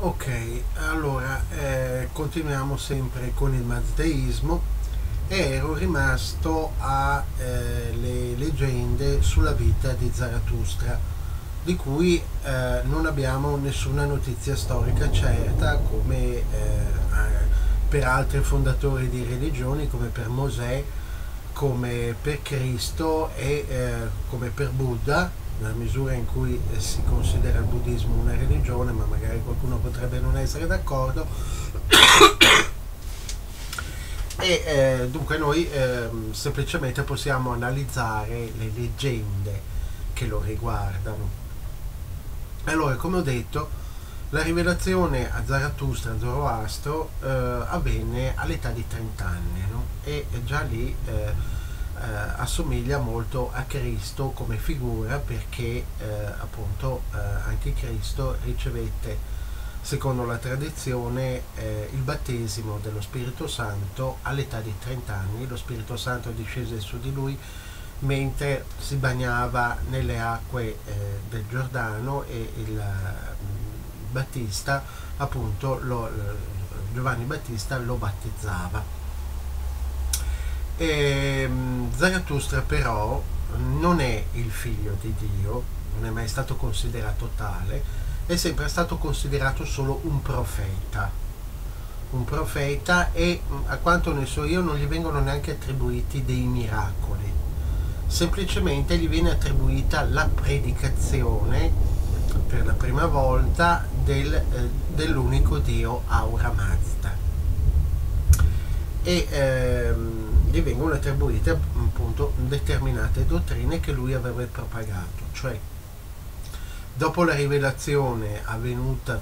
Ok, allora continuiamo sempre con il mazdeismo e ero rimasto alle leggende sulla vita di Zarathustra, di cui non abbiamo nessuna notizia storica certa, come per altri fondatori di religioni, come per Mosè, come per Cristo e come per Buddha, nella misura in cui si considera il buddismo una religione, ma magari qualcuno potrebbe non essere d'accordo. E dunque noi semplicemente possiamo analizzare le leggende che lo riguardano. Allora, come ho detto, la rivelazione a Zarathustra, Zoroastro, avvenne all'età di 30 anni, no? E già lì assomiglia molto a Cristo come figura, perché appunto anche Cristo ricevette, secondo la tradizione, il battesimo dello Spirito Santo all'età di 30 anni. Lo Spirito Santo discese su di lui mentre si bagnava nelle acque del Giordano, e il Battista, appunto, Giovanni Battista lo battezzava. E Zarathustra però non è il figlio di Dio, non è mai stato considerato tale, è sempre stato considerato solo un profeta, e a quanto ne so io non gli vengono neanche attribuiti dei miracoli, semplicemente gli viene attribuita la predicazione per la prima volta dell'unico Dio Ahura Mazda, e gli vengono attribuite appunto determinate dottrine che lui aveva propagato. Cioè, dopo la rivelazione avvenuta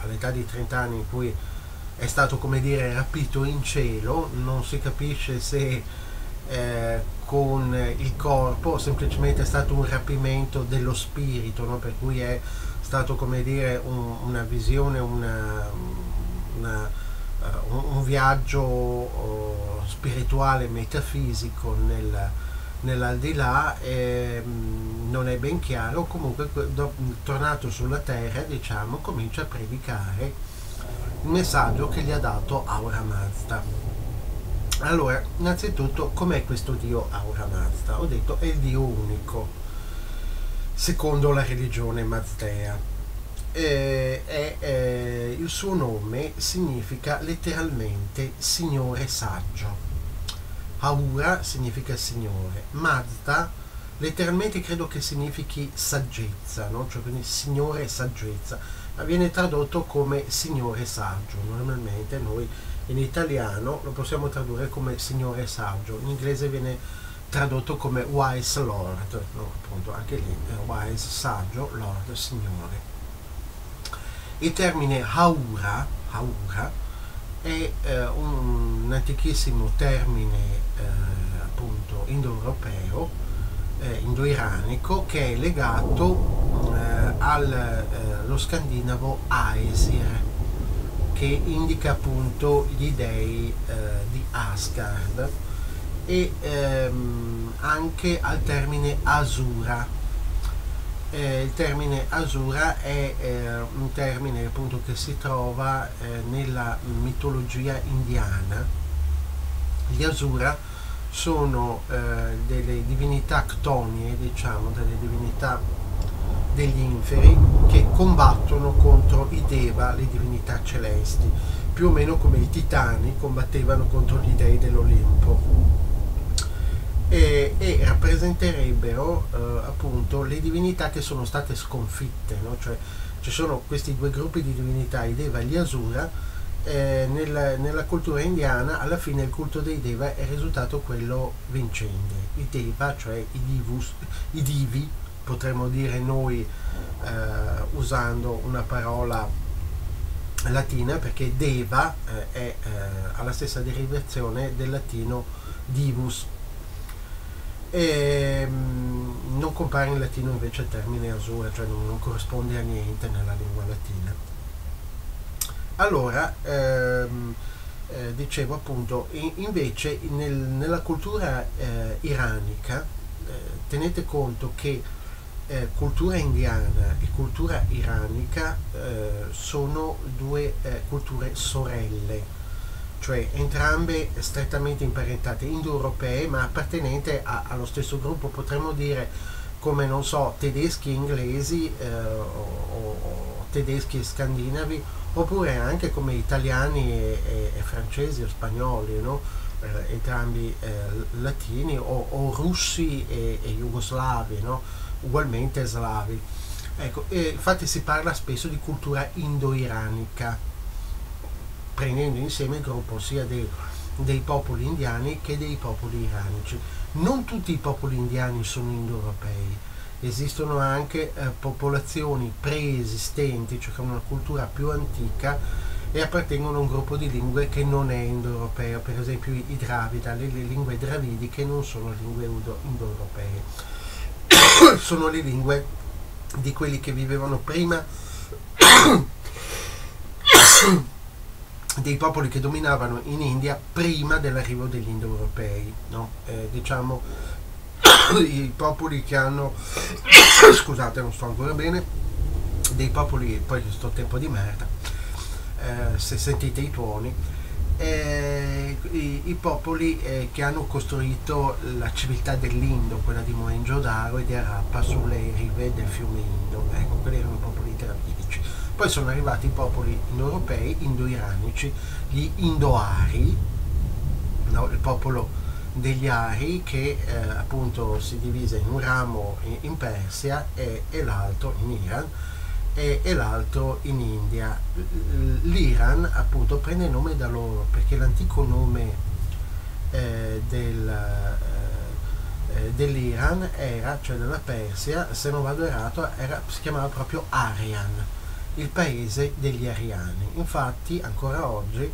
all'età di 30 anni, in cui è stato, come dire, rapito in cielo, non si capisce se con il corpo o semplicemente è stato un rapimento dello spirito, no? Per cui è stato, come dire, una visione, un viaggio spirituale, metafisico nell'aldilà, non è ben chiaro. Comunque, tornato sulla terra, diciamo, comincia a predicare il messaggio che gli ha dato Ahura Mazda. Allora, innanzitutto, com'è questo Dio Ahura Mazda? Ho detto, è il Dio unico, secondo la religione mazdea. Il suo nome significa letteralmente Signore Saggio. Ahura significa Signore, Mazda letteralmente credo che significhi saggezza, no? Cioè, quindi Signore Saggezza, ma viene tradotto come Signore Saggio. Normalmente noi in italiano lo possiamo tradurre come Signore Saggio, in inglese viene tradotto come Wise Lord, no? Appunto, anche lì Wise, Saggio, Lord, Signore. Il termine Ahura è un antichissimo termine appunto indoeuropeo, indoiranico, che è legato allo scandinavo Aesir, che indica appunto gli dei di Asgard, e anche al termine Asura. Il termine Asura è un termine appunto che si trova nella mitologia indiana. Gli Asura sono delle divinità ctonie, diciamo, delle divinità degli inferi, che combattono contro i Deva, le divinità celesti, più o meno come i titani combattevano contro gli dei dell'Olimpo. E rappresenterebbero appunto le divinità che sono state sconfitte, no? Cioè, ci sono questi due gruppi di divinità, i Deva e gli Asura. Nella cultura indiana, alla fine il culto dei Deva è risultato quello vincente. I Deva, cioè i divi, potremmo dire noi usando una parola latina, perché Deva è alla stessa derivazione del latino divus. E non compare in latino invece il termine Asura, cioè non corrisponde a niente nella lingua latina. Allora, dicevo appunto, invece nella cultura iranica, tenete conto che cultura indiana e cultura iranica sono due culture sorelle, cioè entrambe strettamente imparentate, indoeuropee ma appartenenti allo stesso gruppo, potremmo dire come, non so, tedeschi e inglesi o tedeschi e scandinavi, oppure anche come italiani e francesi o spagnoli, no? Entrambi latini o russi e jugoslavi, no? Ugualmente slavi. Ecco, e infatti si parla spesso di cultura indo-iranica, prendendo insieme il gruppo sia dei popoli indiani che dei popoli iranici. Non tutti i popoli indiani sono indoeuropei, esistono anche popolazioni preesistenti, cioè con una cultura più antica, e appartengono a un gruppo di lingue che non è indoeuropeo, per esempio i dravida, le lingue dravidiche non sono lingue indoeuropee, sono le lingue di quelli che vivevano prima dei popoli che dominavano in India prima dell'arrivo degli indoeuropei, no? Diciamo i popoli che hanno, scusate non sto ancora bene, dei popoli, poi sto tempo di merda, se sentite i tuoni, i popoli che hanno costruito la civiltà dell'Indo, quella di Mohenjo-daro e di Harappa sulle rive del fiume Indo, ecco, quelli erano i popoli dravidici. Poi sono arrivati i popoli indoeuropei, indo-iranici, gli Indo-Ari, no? Il popolo degli Ari che appunto si divise in un ramo in Persia e l'altro in Iran, e l'altro in India. L'Iran appunto prende nome da loro perché l'antico nome dell'Iran era, cioè della Persia, se non vado errato, si chiamava proprio Aryan, il paese degli ariani. Infatti ancora oggi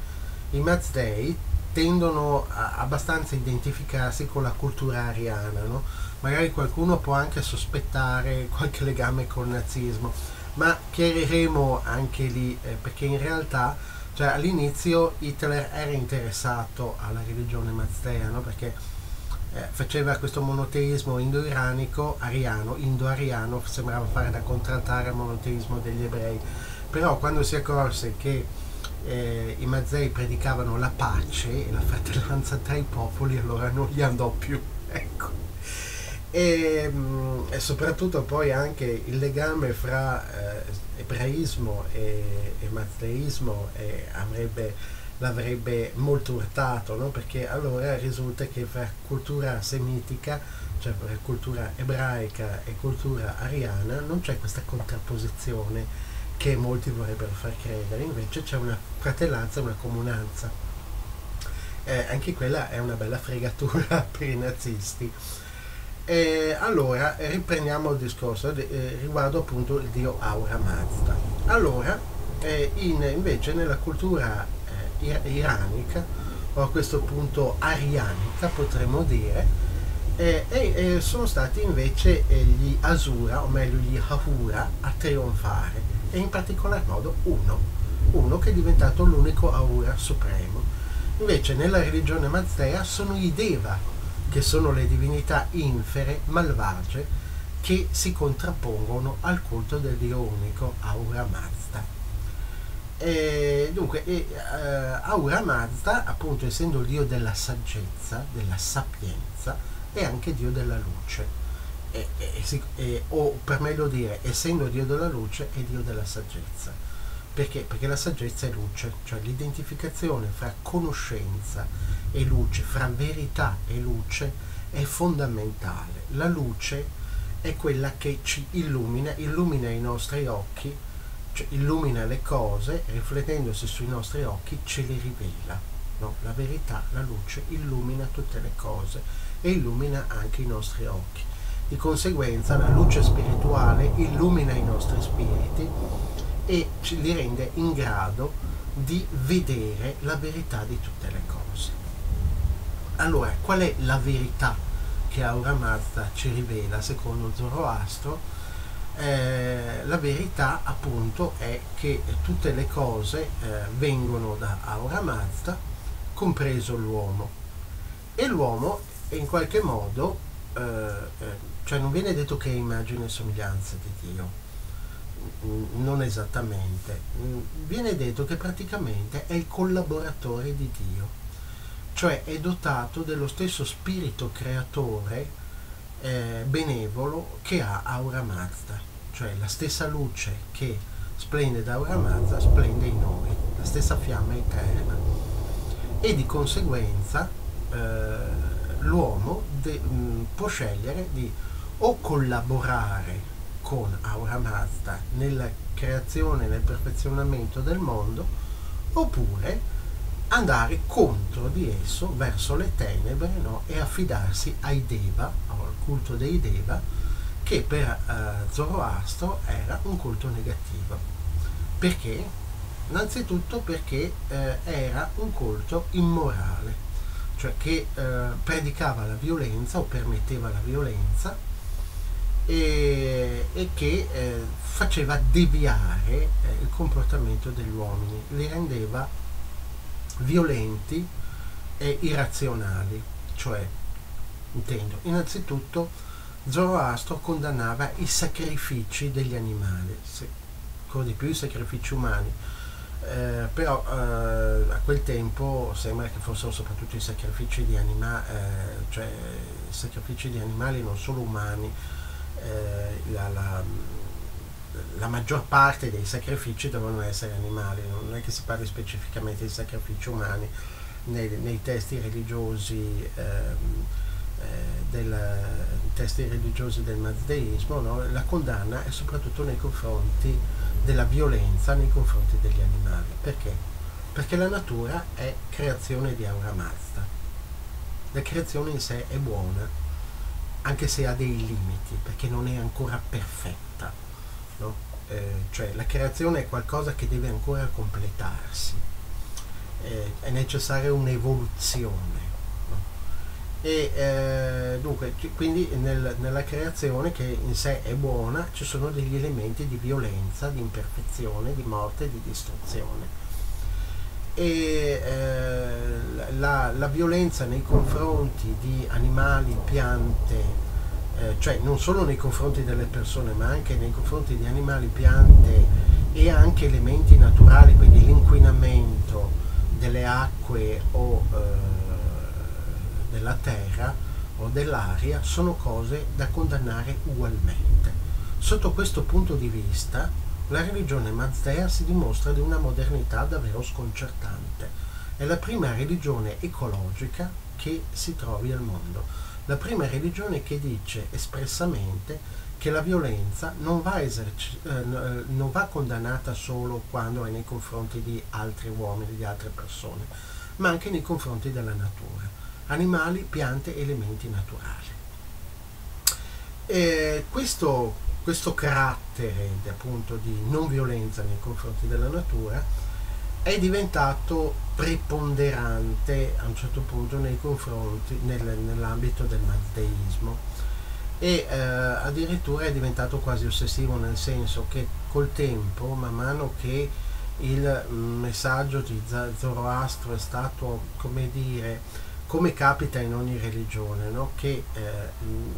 i Mazdei tendono abbastanza a identificarsi con la cultura ariana, no? Magari qualcuno può anche sospettare qualche legame col nazismo, ma chiariremo anche lì, perché in realtà, cioè, all'inizio Hitler era interessato alla religione mazdea, no? Perché faceva questo monoteismo indo-iranico, ariano, indo-ariano, sembrava fare da contraltare al monoteismo degli ebrei, però quando si accorse che i mazdei predicavano la pace e la fratellanza tra i popoli, allora non gli andò più, ecco. E soprattutto poi anche il legame fra ebraismo e mazdeismo l'avrebbe molto urtato, no? Perché allora risulta che fra cultura semitica, cioè fra cultura ebraica e cultura ariana, non c'è questa contrapposizione che molti vorrebbero far credere, invece c'è una fratellanza, una comunanza. Anche quella è una bella fregatura per i nazisti. Allora riprendiamo il discorso riguardo appunto il dio Ahura Mazda. Allora invece nella cultura iranica, o a questo punto arianica potremmo dire, sono stati invece gli Asura, o meglio gli Ahura, a trionfare, e in particolar modo uno che è diventato l'unico Ahura supremo. Invece nella religione mazdea sono i Deva, che sono le divinità infere, malvagie, che si contrappongono al culto del dio unico Ahura Mazda. Dunque, Ahura Mazda, appunto, essendo il dio della saggezza, della sapienza, è anche dio della luce. O per meglio dire, essendo dio della luce, è dio della saggezza. Perché? Perché la saggezza è luce, cioè l'identificazione fra conoscenza e luce, fra verità e luce, è fondamentale. La luce è quella che ci illumina i nostri occhi, cioè illumina le cose, riflettendosi sui nostri occhi ce le rivela, no? La verità, la luce, illumina tutte le cose e illumina anche i nostri occhi. Di conseguenza la luce spirituale illumina i nostri spiriti e li rende in grado di vedere la verità di tutte le cose. Allora, qual è la verità che Ahura Mazda ci rivela secondo Zoroastro? La verità appunto è che tutte le cose vengono da Ahura Mazda, compreso l'uomo, e l'uomo in qualche modo Cioè non viene detto che è immagine e somiglianza di Dio, non esattamente, viene detto che praticamente è il collaboratore di Dio, cioè è dotato dello stesso spirito creatore benevolo che ha Ahura Mazda, cioè la stessa luce che splende da Ahura Mazda splende in noi, la stessa fiamma eterna, e di conseguenza l'uomo può scegliere di o collaborare con Ahura Mazda nella creazione e nel perfezionamento del mondo, oppure andare contro di esso verso le tenebre, no? E affidarsi ai Deva, al culto dei Deva, che per Zoroastro era un culto negativo. Perché? Innanzitutto perché era un culto immorale, cioè che predicava la violenza o permetteva la violenza e che faceva deviare il comportamento degli uomini, li rendeva violenti e irrazionali. Cioè, intendo, innanzitutto Zoroastro condannava i sacrifici degli animali, ancora di più i sacrifici umani, però a quel tempo sembra che fossero soprattutto i sacrifici di animali, cioè sacrifici di animali non solo umani. La maggior parte dei sacrifici dovevano essere animali, non è che si parli specificamente di sacrifici umani nei testi religiosi del Mazdeismo, no? La condanna è soprattutto nei confronti della violenza nei confronti degli animali. Perché? Perché la natura è creazione di Ahura Mazda, la creazione in sé è buona, anche se ha dei limiti, perché non è ancora perfetta, no? Cioè la creazione è qualcosa che deve ancora completarsi, è necessaria un'evoluzione, no? E dunque quindi nella creazione, che in sé è buona, ci sono degli elementi di violenza, di imperfezione, di morte, di distruzione, e la violenza nei confronti di animali, piante, cioè non solo nei confronti delle persone ma anche nei confronti di animali, piante e anche elementi naturali, quindi l'inquinamento delle acque o della terra o dell'aria, sono cose da condannare ugualmente. Sotto questo punto di vista la religione mazdea si dimostra di una modernità davvero sconcertante, è la prima religione ecologica che si trovi al mondo, la prima religione che dice espressamente che la violenza non va condannata solo quando è nei confronti di altri uomini, di altre persone, ma anche nei confronti della natura, animali, piante, elementi naturali. E questo carattere appunto di non violenza nei confronti della natura è diventato preponderante a un certo punto nei confronti nell'ambito del mazdeismo, e addirittura è diventato quasi ossessivo, nel senso che col tempo, man mano che il messaggio di Zoroastro è stato, come dire, come capita in ogni religione, no? Che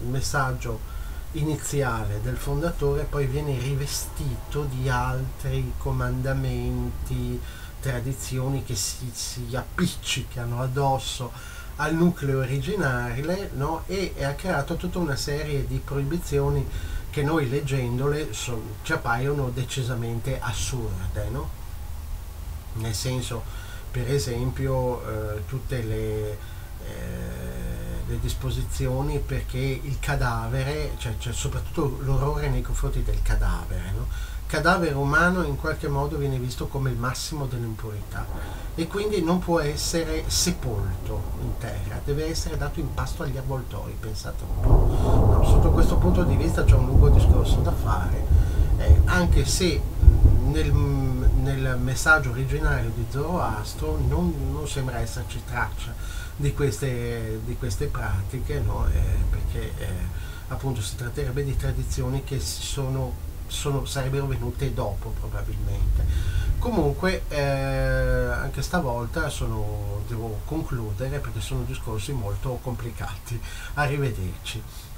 il messaggio iniziale del fondatore poi viene rivestito di altri comandamenti, tradizioni che si appiccicano addosso al nucleo originale, no? E ha creato tutta una serie di proibizioni che noi leggendole ci appaiono decisamente assurde, no? Nel senso, per esempio, tutte le disposizioni perché il cadavere, cioè soprattutto l'orrore nei confronti del cadavere, no? Cadavere umano in qualche modo viene visto come il massimo dell'impurità e quindi non può essere sepolto in terra, deve essere dato in pasto agli avvoltoi, pensate un po', no? Sotto questo punto di vista c'è un lungo discorso da fare, anche se nel messaggio originario di Zoroastro non sembra esserci traccia di queste pratiche, no? Perché appunto si tratterebbe di tradizioni che sarebbero venute dopo probabilmente. Comunque anche stavolta devo concludere perché sono discorsi molto complicati. Arrivederci.